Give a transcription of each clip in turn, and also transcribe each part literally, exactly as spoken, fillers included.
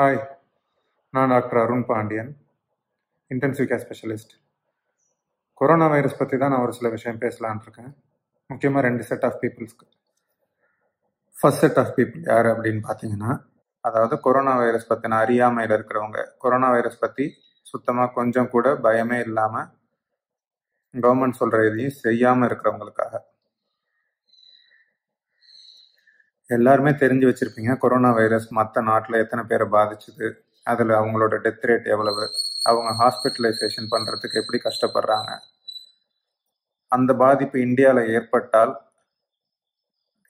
Hi, ನಾನು doctor Arun Pandian, intensive care specialist. Corona virus பற்றி தான் நான் ஒரு சில விஷயம் பேசலான்னு இருக்கேன். முக்கியமாக ரெண்டு செட் ஆஃப் பீப்புள்ஸ்க்கு. ஃபர்ஸ்ட் செட் ஆஃப் பீப்புள் யார் அப்படின்னு பார்த்தீங்கன்னா, அதாவது கொரோனா வைரஸ் பற்றின அறியாமையில் இருக்கிறவங்க, கொரோனா வைரஸ் பற்றி சுத்தமாக கொஞ்சம் கூட பயமே இல்லாமல் கவர்மெண்ட் சொல்கிற எதையும் செய்யாமல் இருக்கிறவங்களுக்காக. எல்லாருமே தெரிஞ்சு வச்சுருப்பீங்க கொரோனா வைரஸ் மற்ற நாட்டில் எத்தனை பேரை பாதிச்சுது, அதில் அவங்களோட டெத் ரேட் எவ்வளவு, அவங்க ஹாஸ்பிட்டலைசேஷன் பண்ணுறதுக்கு எப்படி கஷ்டப்படுறாங்க. அந்த பாதிப்பு இந்தியாவில் ஏற்பட்டால்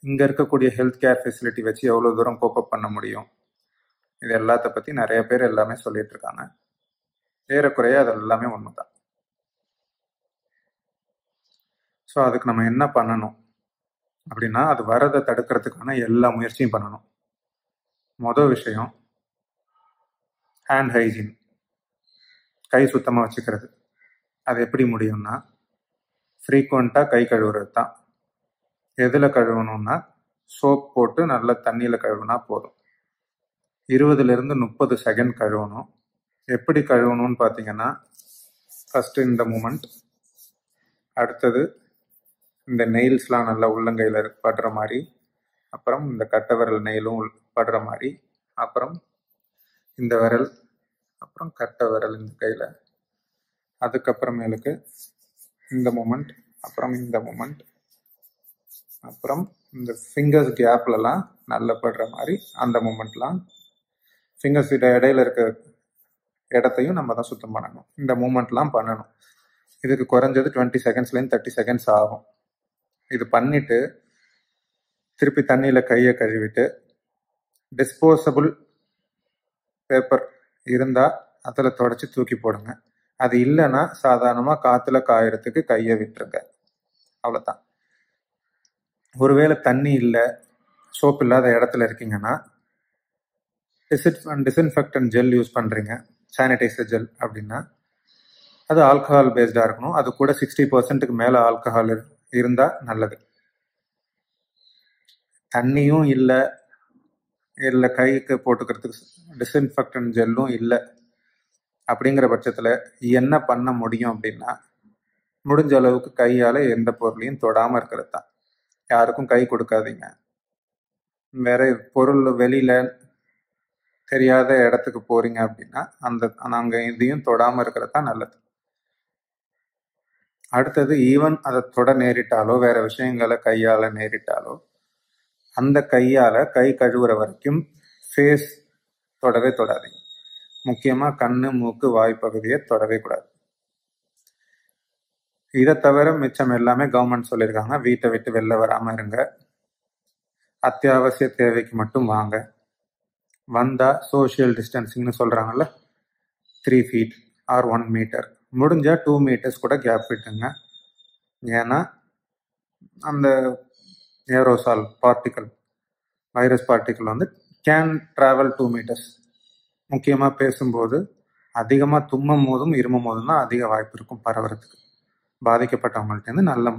இங்கே இருக்கக்கூடிய ஹெல்த் கேர் ஃபெசிலிட்டி வச்சு எவ்வளோ தூரம் கோப்பப் பண்ண முடியும், இது எல்லாத்த பற்றி நிறைய பேர் எல்லாமே சொல்லிட்டு இருக்காங்க. ஏறக்குறைய அது எல்லாமே ஒன்று தான். ஸோ அதுக்கு நம்ம என்ன பண்ணணும் அப்படின்னா, அது வரதை தடுக்கிறதுக்கான எல்லா முயற்சியும் பண்ணணும். மொதல் விஷயம் ஹேண்ட் ஹைஜீன், கை சுத்தமாக வச்சுக்கிறது. அது எப்படி முடியும்னா, ஃப்ரீக்வெண்ட்டாக கை கழுவுறது தான். எதில் கழுவணும்னா, சோப் போட்டு நல்ல தண்ணியில் கழுவுனா போதும். இருபதுலேருந்து முப்பது செகண்ட் கழுவணும். எப்படி கழுவணும்னு பார்த்தீங்கன்னா, ஃபஸ்ட்டு இந்த மூமெண்ட், அடுத்தது இந்த நெயில்ஸ்லாம் நல்லா உள்ளங்கையில் படுற மாதிரி, அப்புறம் இந்த கட்டை விரல் நெயிலும் படுற மாதிரி, அப்புறம் இந்த விரல், அப்புறம் கட்டை விரல் இந்த கையில், அதுக்கப்புறமேலுக்கு இந்த மூமெண்ட், அப்புறம் இந்த மூமெண்ட், அப்புறம் இந்த ஃபிங்கர்ஸ் கேப்லலாம் நல்லா படுற மாதிரி அந்த மூமெண்ட்லாம். ஃபிங்கர்ஸ் இடையில இருக்க இடத்தையும் நம்ம தான் சுத்தம் பண்ணணும். இந்த மூமெண்ட்லாம் பண்ணணும். இதுக்கு குறைஞ்சது டுவெண்ட்டி செகண்ட்ஸ்லேருந்து தேர்ட்டி செகண்ட்ஸ் ஆகும். இது பண்ணிவிட்டு திருப்பி தண்ணியில் கையை கழுவிட்டு, டிஸ்போசபிள் பேப்பர் இருந்தால் அதில் தொடச்சி தூக்கி போடுங்க. அது இல்லைன்னா சாதாரணமாக காற்றுல காயறதுக்கு கையை விட்டுருங்க, அவ்வளோதான். ஒருவேளை தண்ணி இல்லை, சோப் இல்லாத இடத்துல இருக்கீங்கன்னா டிசிட் டிஸ்இன்ஃபெக்டன் ஜெல் யூஸ் பண்ணுறீங்க, சானிடைசர் ஜெல் அப்படின்னா அது ஆல்கஹால் பேஸ்டாக இருக்கணும். அது கூட சிக்ஸ்டி பர்சன்ட்டுக்கு மேலே ஆல்கஹால் இருந்தால் நல்லது. தண்ணியும் இல்லை, இல்லை கைக்கு போட்டுக்கிறதுக்கு டிஸ்இன்ஃபெக்டன் ஜெல்லும் இல்லை அப்படிங்கிற பட்சத்தில் என்ன பண்ண முடியும் அப்படின்னா, முடிஞ்ச அளவுக்கு கையால் எந்த பொருளையும் தொடாமல் இருக்கிறது தான். யாருக்கும் கை கொடுக்காதீங்க. வேற பொருள் வெளியில் தெரியாத இடத்துக்கு போகிறீங்க அப்படின்னா அந்த நாங்கள் இதையும் தொடாமல் இருக்கிறது தான் நல்லது. அடுத்தது, ஈவன் அதை தொட நேரிட்டாலோ வேறு விஷயங்களை கையால் நேரிட்டாலோ அந்த கையால் கை கழுவுற வரைக்கும் ஃபேஸ் தொடவே தொடாதீங்க. முக்கியமாக கண், மூக்கு, வாய்ப்பகுதியை தொடவே கூடாது. இதை தவிர மிச்சம் எல்லாமே கவர்மெண்ட் சொல்லியிருக்காங்க. வீட்டை விட்டு வெளில வராமல் இருங்க. அத்தியாவசிய தேவைக்கு மட்டும் வாங்க. வந்தால் சோஷியல் டிஸ்டன்சிங்னு சொல்கிறாங்கல்ல, three feet or one metre முடிஞ்சால் டூ மீட்டர்ஸ் கூட கேப் விட்டுங்க. ஏன்னா அந்த ஏரோசால் பார்ட்டிக்கல், வைரஸ் பார்ட்டிக்கல் வந்து கேன் ட்ராவல் டூ மீட்டர்ஸ். முக்கியமாக பேசும்போது, அதிகமாக தும்மும் போதும் இருமும் போதும் தான் அதிக வாய்ப்பு இருக்கும் பரவுறதுக்கு, பாதிக்கப்பட்டவங்கள்ட்டேருந்து நல்ல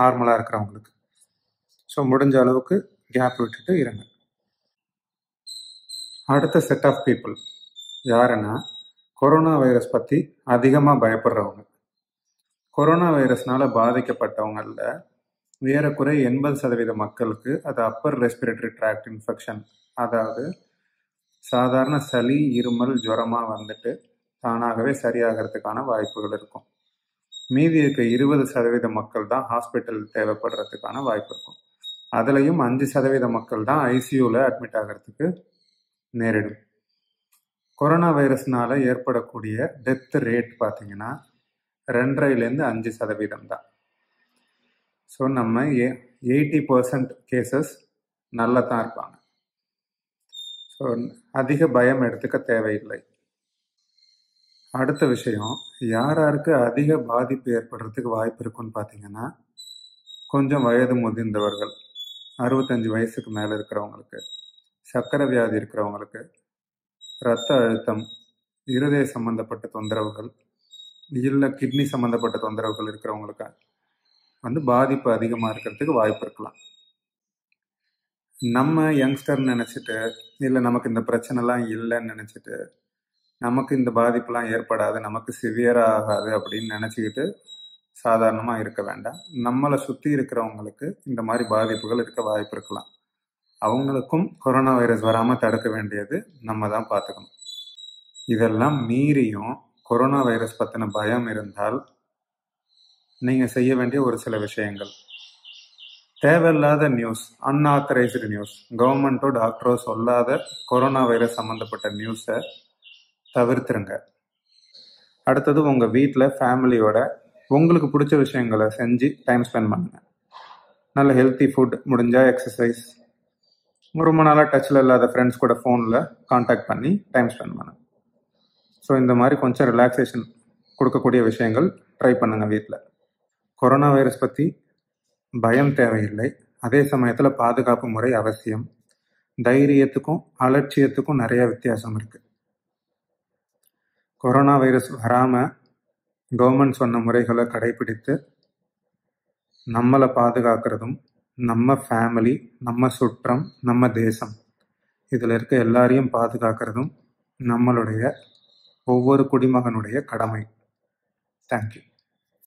நார்மலாக இருக்கிறவங்களுக்கு. ஸோ முடிஞ்ச அளவுக்கு கேப் விட்டுட்டு இருங்க. அடுத்த செட் ஆஃப் பீப்புள் யாருன்னா, கொரோனா வைரஸ் பற்றி அதிகமாக பயப்படுறவங்க. கொரோனா வைரஸ்னால் பாதிக்கப்பட்டவங்களில் ஏறக்குறைய எண்பது சதவீத மக்களுக்கு அது அப்பர் ரெஸ்பிரேட்டரி ட்ராக்ட் இன்ஃபெக்ஷன், அதாவது சாதாரண சளி, இருமல், ஜுரமாக வந்துட்டு தானாகவே சரியாகிறதுக்கான வாய்ப்புகள் இருக்கும். மீதி இருக்க இருபது சதவீத மக்கள் தான் ஹாஸ்பிட்டல் தேவைப்படுறதுக்கான வாய்ப்பு இருக்கும். அதுலேயும் அஞ்சு சதவீத மக்கள் தான் ஐசியூவில் அட்மிட் ஆகிறதுக்கு நேரிடும். கொரோனா வைரஸ்னால் ஏற்படக்கூடிய டெத் ரேட் பார்த்திங்கன்னா ரெண்டரைலேருந்து அஞ்சு சதவீதம் தான். ஸோ நம்ம எ எயிட்டி பர்சன்ட் கேசஸ் நல்லா தான் இருப்பாங்க. ஸோ அதிக பயம் எடுத்துக்க தேவையில்லை. அடுத்த விஷயம், யார் யாருக்கு அதிக பாதிப்பு ஏற்படுறதுக்கு வாய்ப்பு இருக்குன்னு பார்த்திங்கன்னா, கொஞ்சம் வயது முதிர்ந்தவர்கள், அறுபத்தஞ்சி வயசுக்கு மேலே இருக்கிறவங்களுக்கு, சர்க்கரை வியாதி இருக்கிறவங்களுக்கு, இரத்த அழுத்தம், இருதய சம்மந்தப்பட்ட தொந்தரவுகள், இல்லை கிட்னி சம்மந்தப்பட்ட தொந்தரவுகள் இருக்கிறவங்களுக்கு வந்து பாதிப்பு அதிகமாக இருக்கிறதுக்கு வாய்ப்பு இருக்கலாம். நம்ம யங்ஸ்டர்னு நினச்சிட்டு, இல்லை நமக்கு இந்த பிரச்சனைலாம் இல்லைன்னு நினச்சிட்டு, நமக்கு இந்த பாதிப்புலாம் ஏற்படாது, நமக்கு சிவியராக ஆகாது அப்படின்னு நினச்சிக்கிட்டு சாதாரணமாக இருக்க வேண்டாம். நம்மளை சுற்றி இருக்கிறவங்களுக்கு இந்த மாதிரி பாதிப்புகள் இருக்க வாய்ப்பு இருக்கலாம். அவங்களுக்கும் கொரோனா வைரஸ் வராமல் தடுக்க வேண்டியது நம்ம தான் பார்த்துக்கணும். இதெல்லாம் மீறியும் கொரோனா வைரஸ் பற்றின பயம் இருந்தால் நீங்கள் செய்ய வேண்டிய ஒரு சில விஷயங்கள். தேவையில்லாத நியூஸ், அன்ஆத்தரைஸ்டு நியூஸ், கவர்மெண்ட்டோ டாக்டரோ சொல்லாத கொரோனா வைரஸ் சம்மந்தப்பட்ட நியூஸை தவிர்த்துருங்க. அடுத்தது, உங்கள் வீட்டில் ஃபேமிலியோட உங்களுக்கு பிடிச்ச விஷயங்களை செஞ்சு டைம் ஸ்பெண்ட் பண்ணுங்க. நல்ல ஹெல்த்தி ஃபுட், முடிஞ்சால் எக்ஸசைஸ், ரொம்ப நாளாக டச்சில் இல்லாத ஃப்ரெண்ட்ஸ் கூட ஃபோனில் கான்டாக்ட் பண்ணி டைம் ஸ்பெண்ட் பண்ணுங்க. ஸோ இந்த மாதிரி கொஞ்சம் ரிலாக்ஸேஷன் கொடுக்கக்கூடிய விஷயங்கள் ட்ரை பண்ணுங்கள் வீட்டில். கொரோனா வைரஸ் பற்றி பயம் தேவையில்லை, அதே சமயத்தில் பாதுகாப்பு முறை அவசியம். தைரியத்துக்கும் அலட்சியத்துக்கும் நிறைய வித்தியாசம் இருக்குது. கொரோனா வைரஸ் வராமல் கவர்மெண்ட் சொன்ன முறைகளை கடைபிடித்து நம்மளை பாதுகாக்கிறதும், நம்ம ஃபேமிலி, நம்ம சுற்றம், நம்ம தேசம், இதில் இருக்க எல்லாரையும் பாதுகாக்கிறதும் நம்மளுடைய ஒவ்வொரு குடிமகனுடைய கடமை. தேங்க்யூ.